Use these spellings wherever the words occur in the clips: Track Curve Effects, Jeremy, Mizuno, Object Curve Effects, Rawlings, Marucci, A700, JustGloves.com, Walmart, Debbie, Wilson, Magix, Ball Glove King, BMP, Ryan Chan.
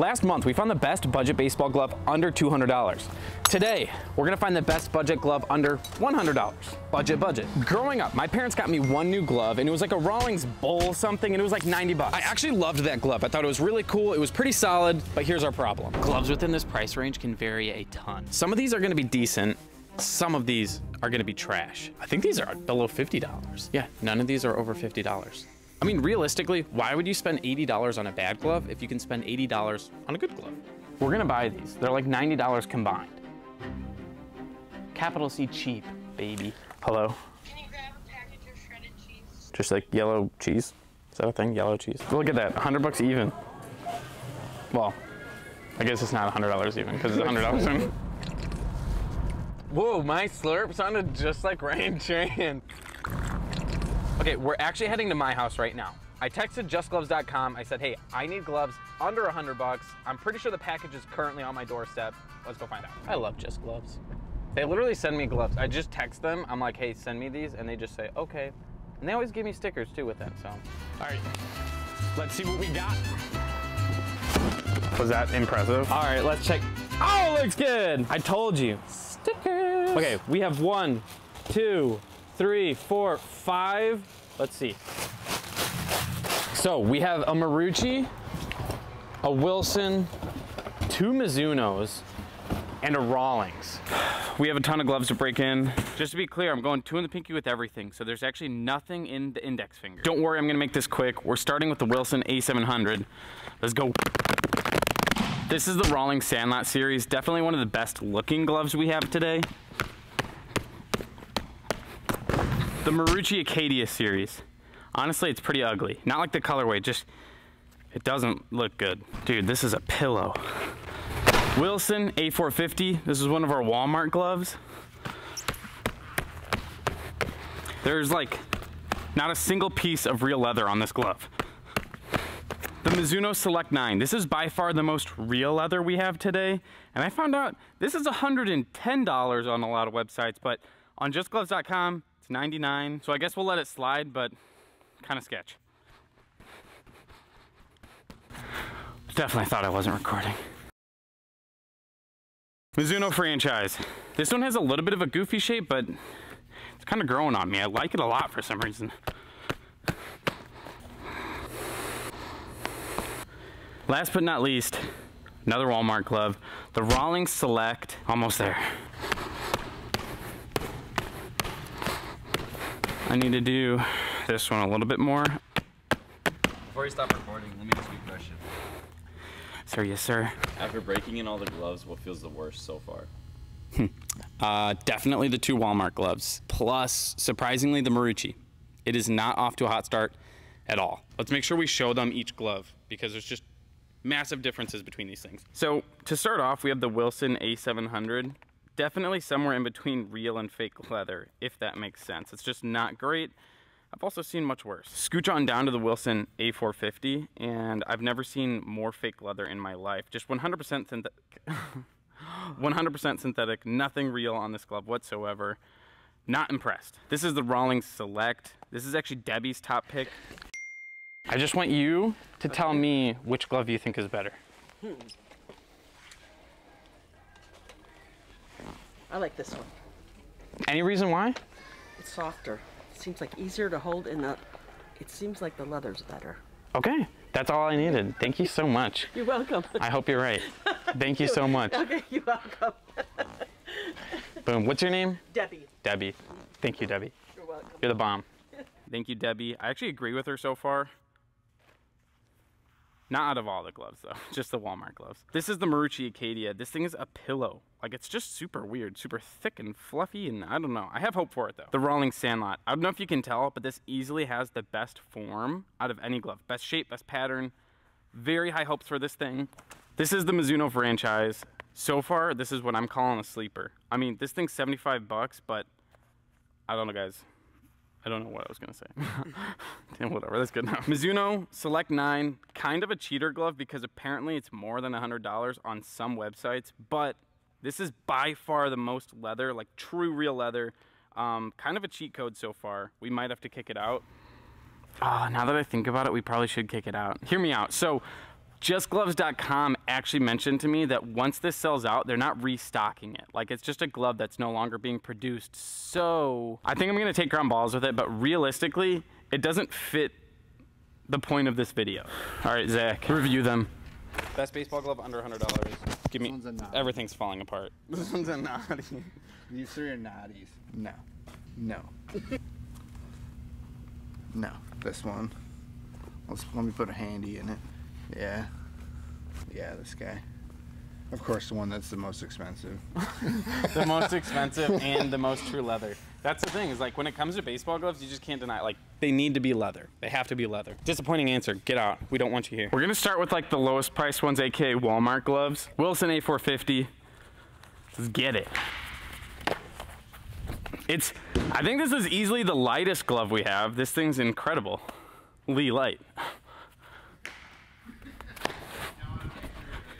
Last month, we found the best budget baseball glove under $200. Today, we're gonna find the best budget glove under $100. Budget. Growing up, my parents got me one new glove, and it was like a Rawlings bowl something, and it was like 90 bucks. I actually loved that glove. I thought it was really cool. It was pretty solid, but here's our problem. Gloves within this price range can vary a ton. Some of these are gonna be decent. Some of these are gonna be trash. I think these are below $50. Yeah, none of these are over $50. I mean, realistically, why would you spend $80 on a bad glove if you can spend $80 on a good glove? We're gonna buy these. They're like $90 combined. Capital C cheap, baby. Hello? Can you grab a package of shredded cheese? Just like yellow cheese? Is that a thing? Yellow cheese. Look at that, 100 bucks even. Well, I guess it's not $100 even, because it's $100 in. Whoa, my slurp sounded just like Ryan Chan. Okay, we're actually heading to my house right now. I texted JustGloves.com. I said, hey, I need gloves under 100 bucks. I'm pretty sure the package is currently on my doorstep. Let's go find out. I love Just Gloves. They literally send me gloves. I just text them. I'm like, hey, send me these. And they just say, okay. And they always give me stickers too with it, so. All right, let's see what we got. Was that impressive? All right, let's check. Oh, looks good. I told you. Stickers. Okay, we have 1, 2, 3, 4, 5. Let's see. So we have a Marucci, a Wilson, 2 Mizunos, and a Rawlings. We have a ton of gloves to break in. Just to be clear, I'm going 2 in the pinky with everything, so there's actually nothing in the index finger. Don't worry, I'm gonna make this quick. We're starting with the Wilson A700. Let's go. This is the Rawlings Sandlot series. Definitely one of the best looking gloves we have today. The Marucci Acadia series. Honestly, it's pretty ugly. Not like the colorway, just, it doesn't look good. Dude, this is a pillow. Wilson A450, this is one of our Walmart gloves. There's like, not a single piece of real leather on this glove. The Mizuno Select 9, this is by far the most real leather we have today. And I found out this is $110 on a lot of websites, but on JustGloves.com, it's 99, so I guess we'll let it slide, but kind of sketch. Definitely thought I wasn't recording. Mizuno franchise. This one has a little bit of a goofy shape, but it's kind of growing on me. I like it a lot for some reason. Last but not least, another Walmart glove, the Rawlings Select, almost there. I need to do this one a little bit more. Before you stop recording, let me ask you a question. Sir, yes, sir. After breaking in all the gloves, what feels the worst so far? Definitely the 2 Walmart gloves, plus, surprisingly, the Marucci. It is not off to a hot start at all. Let's make sure we show them each glove, because there's just massive differences between these things. So, to start off, we have the Wilson A700. Definitely somewhere in between real and fake leather, if that makes sense. It's just not great. I've also seen much worse. Scooch on down to the Wilson A450, and I've never seen more fake leather in my life. Just 100% synthetic, 100% synthetic, nothing real on this glove whatsoever. Not impressed. This is the Rawlings Select. This is actually Debbie's top pick. I just want you to tell me which glove you think is better. I like this one. Any reason why? It's softer. It seems like easier to hold in the, it seems like the leather's better. Okay, that's all I needed. Thank you so much. You're welcome. I hope you're right. Thank you so much. Okay, you're welcome. Boom, what's your name? Debbie. Debbie. Thank you, Debbie. You're welcome. You're the bomb. Thank you, Debbie. I actually agree with her so far. Not out of all the gloves though, just the Walmart gloves. This is the Marucci Acadia. This thing is a pillow. Like, it's just super weird, super thick and fluffy, and I don't know. I have hope for it though. The Rawlings Sandlot. I don't know if you can tell, but this easily has the best form out of any glove. Best shape, best pattern. Very high hopes for this thing. This is the Mizuno franchise. So far, this is what I'm calling a sleeper. I mean, this thing's 75 bucks, but I don't know, guys. I don't know what I was gonna say. Damn, whatever, that's good enough. Mizuno Select 9, kind of a cheater glove because apparently it's more than $100 on some websites, but this is by far the most leather, like true real leather. Kind of a cheat code so far. We might have to kick it out. Now that I think about it, we probably should kick it out. Hear me out. So JustGloves.com actually mentioned to me that once this sells out, they're not restocking it. Like, it's just a glove that's no longer being produced. So I think I'm gonna take ground balls with it, but realistically, it doesn't fit the point of this video. All right, Zach, review them. Best baseball glove under $100. Give me, everything's falling apart. This one's a naughty. These three are naughties. No, no, no, this one. Let me put a handy in it. Yeah, yeah, this guy. Of course, the one that's the most expensive. The most expensive and the most true leather. That's the thing, is like when it comes to baseball gloves, you just can't deny it. Like, they need to be leather. They have to be leather. Disappointing answer, get out. We don't want you here. We're gonna start with like the lowest priced ones, AKA Walmart gloves. Wilson A450, let's get it. I think this is easily the lightest glove we have. This thing's incredible. Lee light.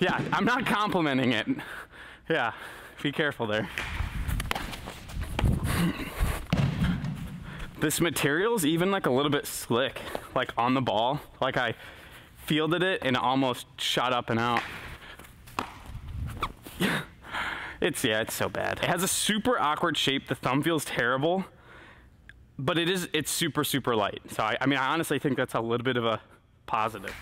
Yeah, I'm not complimenting it. Yeah, be careful there. This material's even like a little bit slick, like on the ball. Like I fielded it and it almost shot up and out. It's so bad. It has a super awkward shape. The thumb feels terrible, but it's super, super light. So I mean, I honestly think that's a little bit of a positive.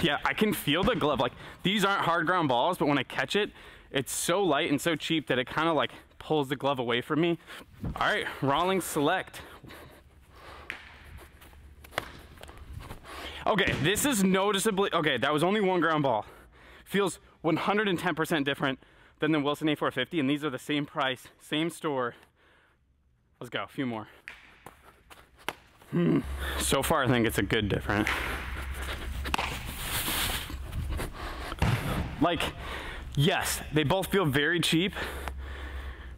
Yeah, I can feel the glove. Like, these aren't hard ground balls, but when I catch it, it's so light and so cheap that it kind of like pulls the glove away from me. All right, Rawlings Select. Okay, this is noticeably, okay, that was only one ground ball. Feels 110% different than the Wilson A450, and these are the same price, same store. Let's go, a few more. So far, I think it's a good difference. Like, yes, they both feel very cheap,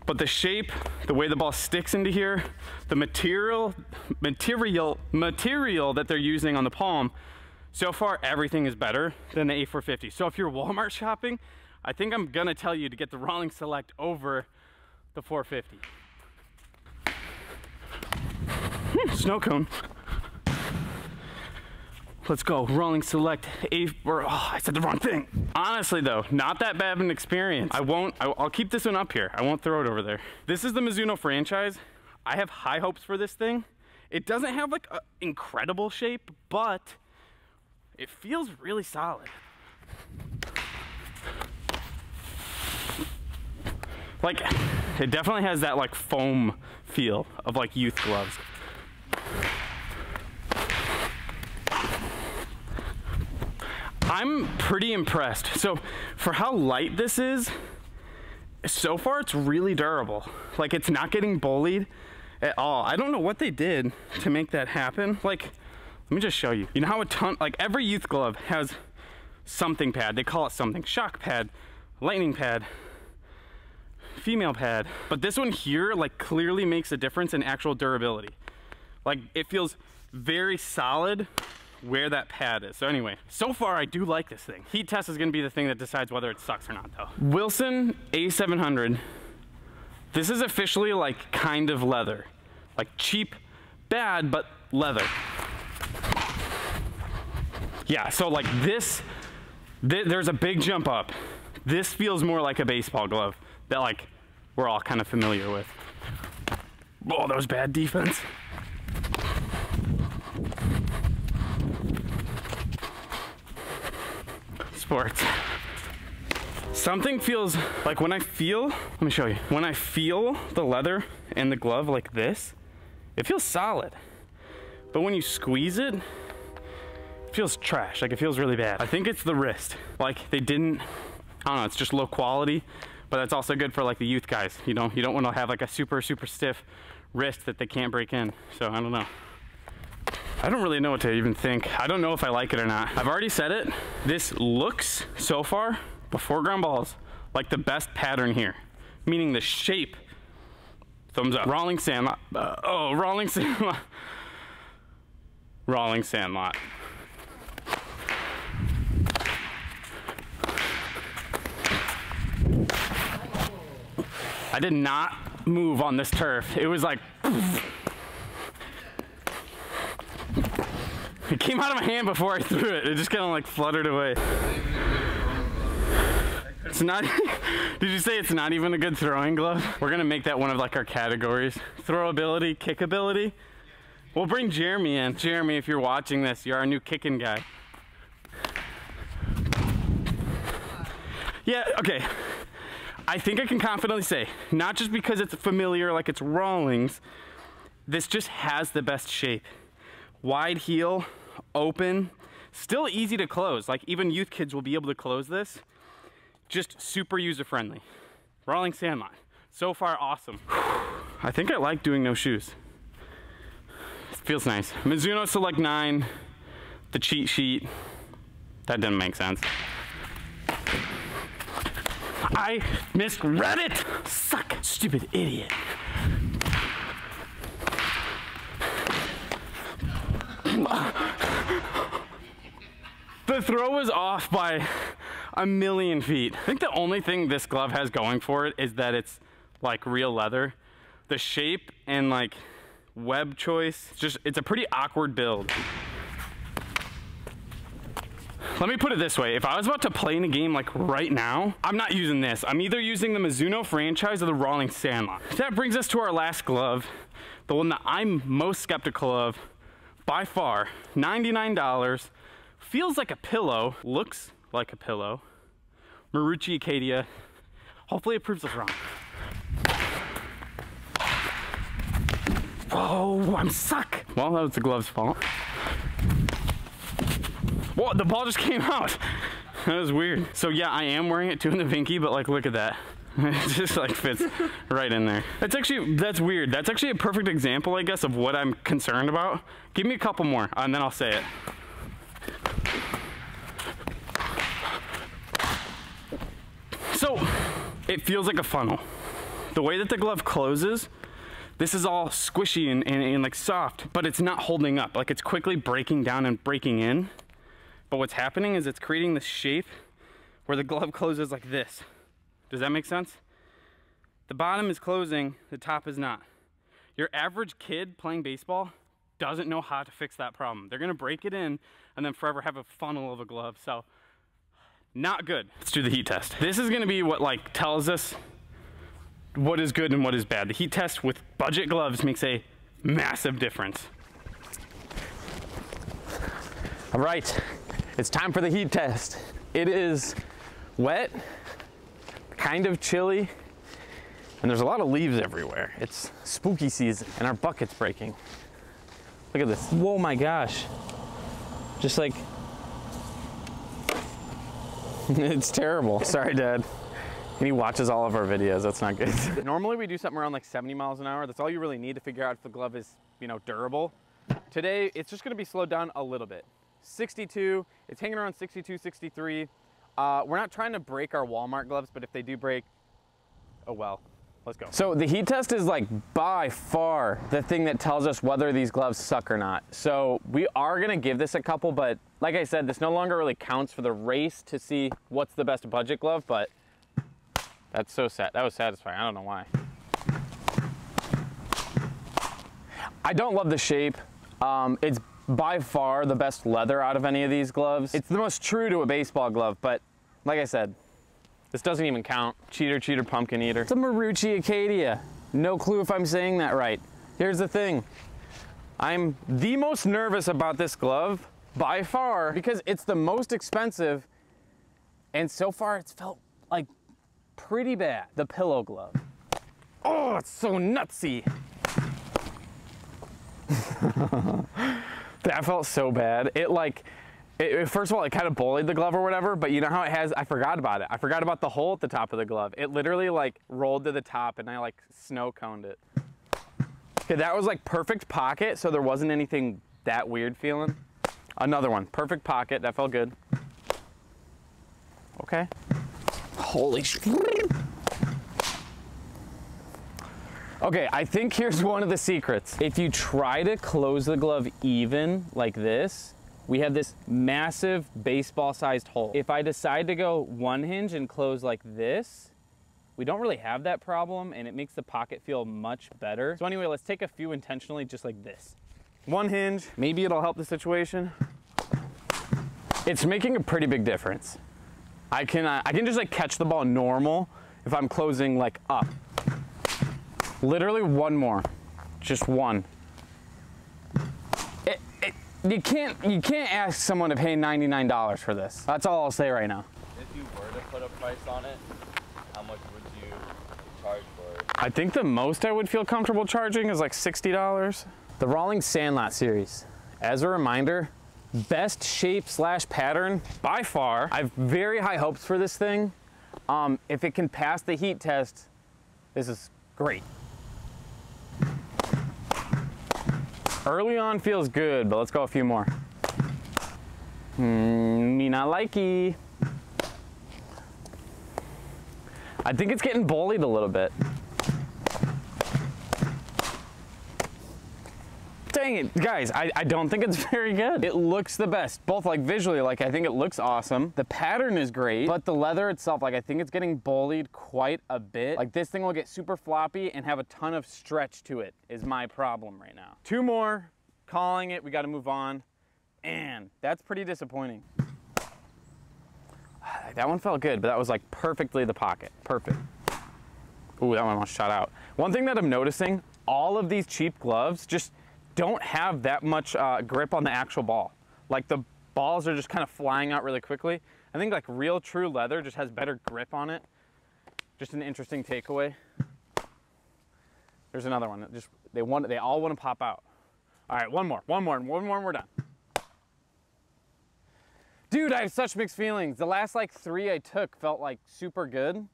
but the shape, the way the ball sticks into here, the material that they're using on the palm, so far everything is better than the A450. So if you're Walmart shopping, I think I'm gonna tell you to get the Rawlings Select over the 450. Snow cone. Let's go, Rawlings Select A4, I said the wrong thing. Honestly though, not that bad of an experience. I'll keep this one up here. I won't throw it over there. This is the Mizuno franchise. I have high hopes for this thing. It doesn't have like an incredible shape, but it feels really solid. Like, it definitely has that like foam feel of like youth gloves. I'm pretty impressed. So for how light this is, so far it's really durable. Like, it's not getting bullied at all. I don't know what they did to make that happen. Like, let me just show you. You know how a ton, like every youth glove has something pad. They call it something. Shock pad, lightning pad, female pad. But this one here like clearly makes a difference in actual durability. Like, it feels very solid where that pad is. So anyway, so far I do like this thing. Heat test is gonna be the thing that decides whether it sucks or not though. Wilson A700. This is officially like kind of leather. Like cheap, bad, but leather. Yeah, so like this, there's a big jump up. This feels more like a baseball glove that like we're all kind of familiar with. Oh, that was bad defense. Sports. Something feels like when I feel, let me show you. When I feel the leather and the glove like this, it feels solid. But when you squeeze it, it feels trash. Like, it feels really bad. I think it's the wrist. Like, they didn't, I don't know, it's just low quality, but that's also good for like the youth guys. You know, you don't want to have like a super, super stiff wrist that they can't break in. So I don't know. I don't really know what to even think. I don't know if I like it or not. I've already said it. This looks, so far, before ground balls, like the best pattern here. Meaning the shape. Thumbs up. Rawlings Sandlot. Rawlings Sandlot. Rawlings Sandlot. I did not move on this turf. It was like... came out of my hand before I threw it. It just kind of like fluttered away. It's not, did you say it's not even a good throwing glove? We're gonna make that one of like our categories. Throwability, kickability. We'll bring Jeremy in. Jeremy, if you're watching this, you're our new kicking guy. Yeah, okay. I think I can confidently say, not just because it's familiar, like it's Rawlings, this just has the best shape. Wide heel, open, still easy to close. Like even youth kids will be able to close this. Just super user-friendly. Rawlings Sandline. So far, awesome. I think I like doing no shoes. It feels nice. Mizuno Select 9, the cheat sheet. That doesn't make sense. I misread it. Suck, stupid idiot. The throw was off by a million feet. I think the only thing this glove has going for it is that it's like real leather. The shape and like web choice, it's a pretty awkward build. Let me put it this way. If I was about to play in a game like right now, I'm not using this. I'm either using the Mizuno franchise or the Rawlings Sandline. That brings us to our last glove, the one that I'm most skeptical of by far. $99. Feels like a pillow, looks like a pillow. Marucci Acadia. Hopefully it proves us wrong. Whoa, I'm stuck. Well, that was the glove's fault. Whoa, the ball just came out. That was weird. So yeah, I am wearing it too in the Vinky, but like, look at that. It just like fits right in there. That's weird. That's actually a perfect example, I guess, of what I'm concerned about. Give me a couple more and then I'll say it. So it feels like a funnel. The way that the glove closes, this is all squishy and like soft, but it's not holding up. Like it's quickly breaking down and breaking in. But what's happening is it's creating this shape where the glove closes like this. Does that make sense? The bottom is closing, the top is not. Your average kid playing baseball doesn't know how to fix that problem. They're gonna break it in and then forever have a funnel of a glove. So. Not good. Let's do the heat test. This is gonna be what like tells us what is good and what is bad. The heat test with budget gloves makes a massive difference. All right, it's time for the heat test. It is wet, kind of chilly, and there's a lot of leaves everywhere. It's spooky season and our bucket's breaking. Look at this. Whoa, my gosh. Just like, it's terrible. Sorry, Dad. And he watches all of our videos. That's not good. Normally we do something around like 70 miles an hour. That's all you really need to figure out if the glove is, you know, durable. Today, it's just going to be slowed down a little bit. 62, it's hanging around 62, 63. We're not trying to break our Walmart gloves, but if they do break, oh well. Let's go. So the heat test is like by far the thing that tells us whether these gloves suck or not. So we are gonna give this a couple, but like I said, this no longer really counts for the race to see what's the best budget glove, but that's so sad. That was satisfying, I don't know why. I don't love the shape. It's by far the best leather out of any of these gloves. It's the most true to a baseball glove, but like I said, this doesn't even count. Cheater, cheater, pumpkin eater. It's a Marucci Acadia. No clue if I'm saying that right. Here's the thing. I'm the most nervous about this glove by far because it's the most expensive and so far it's felt like pretty bad. The pillow glove. Oh, it's so nutsy. That felt so bad. It like, first of all, it kind of bullied the glove or whatever, but you know how it has, I forgot about it. I forgot about the hole at the top of the glove. It literally like rolled to the top and I like snow coned it. Okay, that was like perfect pocket, so there wasn't anything that weird feeling. Another one, perfect pocket, that felt good. Okay. Holy shit. Okay, I think here's one of the secrets. If you try to close the glove even like this, we have this massive baseball-sized hole. If I decide to go one hinge and close like this, we don't really have that problem and it makes the pocket feel much better. So anyway, let's take a few intentionally just like this. One hinge, maybe it'll help the situation. it's making a pretty big difference. I can just like catch the ball normal if I'm closing like up. Literally one more, just one. You can't ask someone to pay $99 for this. That's all I'll say right now. If you were to put a price on it, how much would you charge for it? I think the most I would feel comfortable charging is like $60. The Rawlings Sandlot series. As a reminder, best shape / pattern by far. I have very high hopes for this thing. If it can pass the heat test, this is great. Early on feels good, but let's go a few more. Me not likey. I think it's getting bullied a little bit. Dang it, guys, I don't think it's very good. It looks the best, both like visually, like I think it looks awesome. The pattern is great, but the leather itself, like I think it's getting bullied quite a bit. Like this thing will get super floppy and have a ton of stretch to it is my problem right now. Two more, calling it, we gotta move on. And that's pretty disappointing. That one felt good, but that was like perfectly the pocket, perfect. Ooh, that one almost shot out. One thing that I'm noticing, all of these cheap gloves just don't have that much grip on the actual ball. Like the balls are just kind of flying out really quickly. I think like real true leather just has better grip on it. Just an interesting takeaway. There's another one that just, they all want to pop out. All right, one more and we're done. Dude, I have such mixed feelings. The last like three I took felt like super good.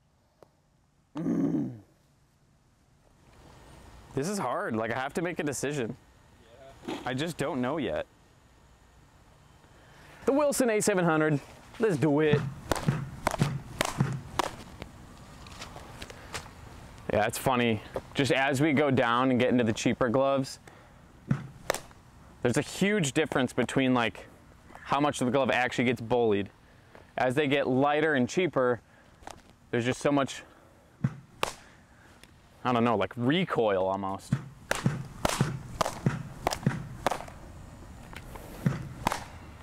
This is hard, like I have to make a decision. Yeah. I just don't know yet. The Wilson A700, let's do it. Yeah, it's funny. Just as we go down and get into the cheaper gloves, there's a huge difference between like how much of the glove actually gets bullied. As they get lighter and cheaper, there's just so much, I don't know, like recoil almost.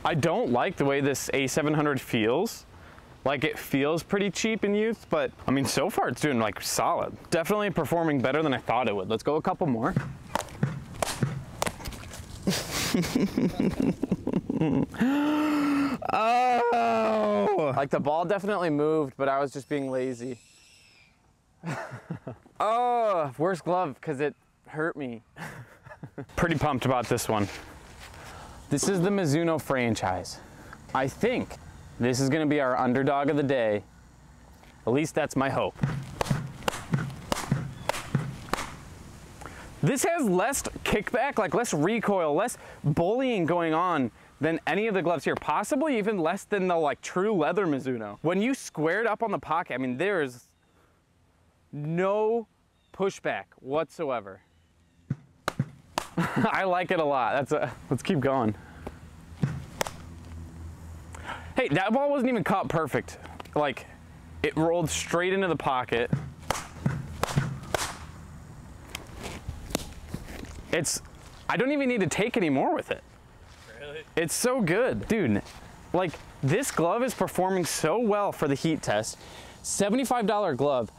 I don't like the way this A700 feels. Like it feels pretty cheap in youth, but I mean, so far it's doing like solid. Definitely performing better than I thought it would. Let's go a couple more. Oh! Like the ball definitely moved, but I was just being lazy. Oh, worse glove because it hurt me. Pretty pumped about this one. This is the Mizuno franchise. I think this is going to be our underdog of the day. At least that's my hope. This has less kickback, like less recoil, less bullying going on than any of the gloves here, possibly even less than the like true leather Mizuno. When you square it up on the pocket, I mean, there's no pushback whatsoever. I like it a lot. Let's keep going. Hey, that ball wasn't even caught perfect. Like it rolled straight into the pocket. I don't even need to take any more with it. Really? It's so good. Dude, like this glove is performing so well for the heat test. $75 glove.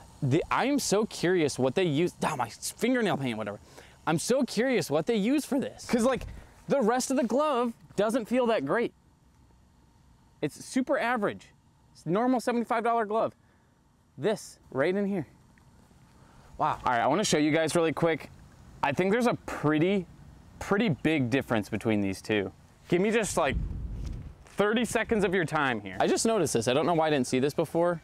I am so curious what they use. Oh, my fingernail paint, whatever. I'm so curious what they use for this. Cause like the rest of the glove doesn't feel that great. It's super average. It's a normal $75 glove. This right in here. Wow. All right, I wanna show you guys really quick. I think there's a pretty big difference between these two. Give me just like 30 seconds of your time here. I just noticed this. I don't know why I didn't see this before.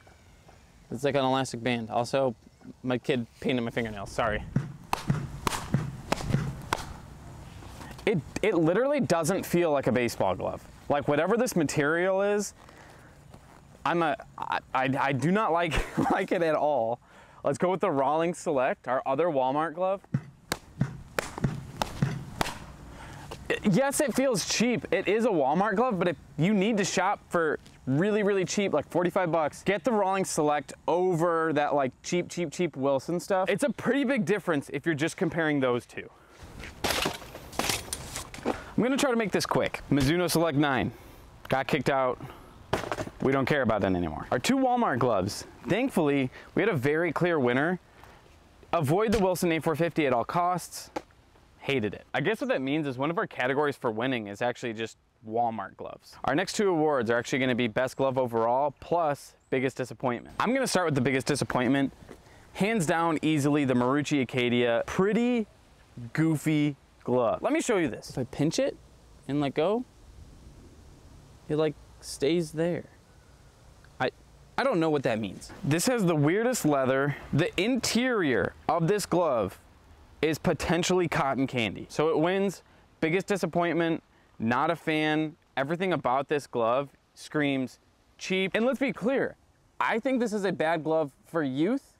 It's like an elastic band. Also, my kid painted my fingernails, sorry. It literally doesn't feel like a baseball glove. Like whatever this material is, I do not like it at all. Let's go with the Rawlings Select, our other Walmart glove. Yes, it feels cheap. It is a Walmart glove, but if you need to shop for really, really cheap, like 45 bucks, get the Rawlings Select over that like cheap Wilson stuff. It's a pretty big difference if you're just comparing those two. I'm gonna try to make this quick. Mizuno Select 9. got kicked out. We don't care about that anymore. Our two Walmart gloves. Thankfully, we had a very clear winner. Avoid the Wilson A450 at all costs. Hated it. I guess what that means is one of our categories for winning is actually just Walmart gloves. Our next two awards are actually going to be best glove overall plus biggest disappointment. I'm going to start with the biggest disappointment. Hands down, easily the Marucci Acadia. Pretty goofy glove. Let me show you this. If I pinch it and let go, it like stays there. I don't know what that means. This has the weirdest leather. The interior of this glove is potentially cotton candy. So it wins biggest disappointment, not a fan. Everything about this glove screams cheap. And let's be clear, I think this is a bad glove for youth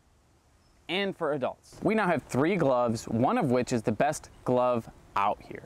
and for adults. We now have three gloves, one of which is the best glove out here.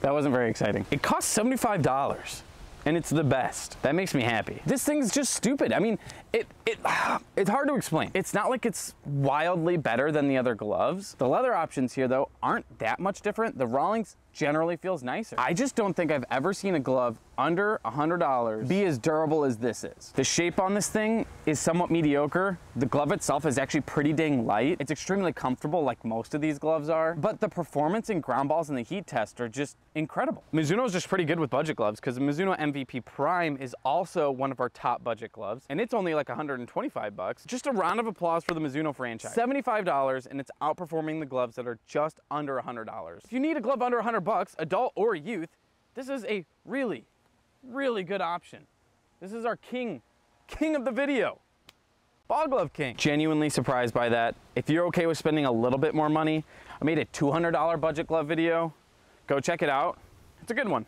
That wasn't very exciting. It costs $75 and it's the best. That makes me happy. This thing's just stupid. I mean, it's hard to explain. It's not like it's wildly better than the other gloves. The leather options here though aren't that much different. The Rawlings generally feels nicer. I just don't think I've ever seen a glove under $100 be as durable as this is. The shape on this thing is somewhat mediocre. The glove itself is actually pretty dang light. It's extremely comfortable like most of these gloves are, but the performance in ground balls and the heat test are just incredible. Mizuno is just pretty good with budget gloves because the Mizuno MVP Prime is also one of our top budget gloves and it's only like 125 bucks. Just a round of applause for the Mizuno franchise. $75 and it's outperforming the gloves that are just under $100. If you need a glove under $100 bucks, adult or youth, this is a really, really good option. This is our king of the video, Ball Glove King. Genuinely surprised by that. If you're okay with spending a little bit more money, I made a $200 budget glove video. Go check it out. It's a good one.